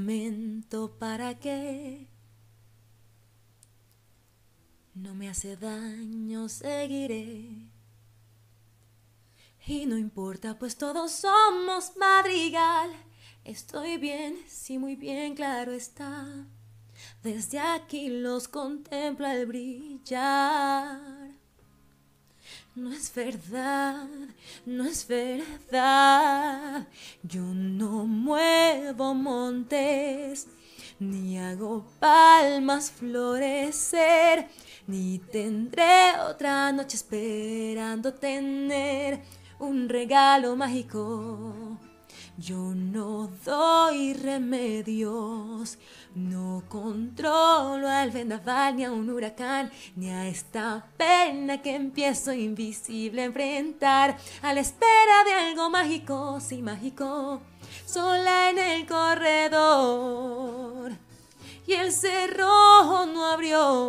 lamento para qué. No me hace daño, seguiré. Y no importa, pues todos somos madrigal. Estoy bien, sí, muy bien, claro está. Desde aquí los contempla el brillar. No es verdad, no es verdad. Yo no muevo montes, ni hago palmas florecer, ni tendré otra noche esperando tener un regalo mágico. Yo no doy remedios, no controlo al vendaval, ni a un huracán, ni a esta pena que empiezo invisible a enfrentar, a la espera de algo mágico, sí mágico, sola en el corredor, y el cerrojo no abrió.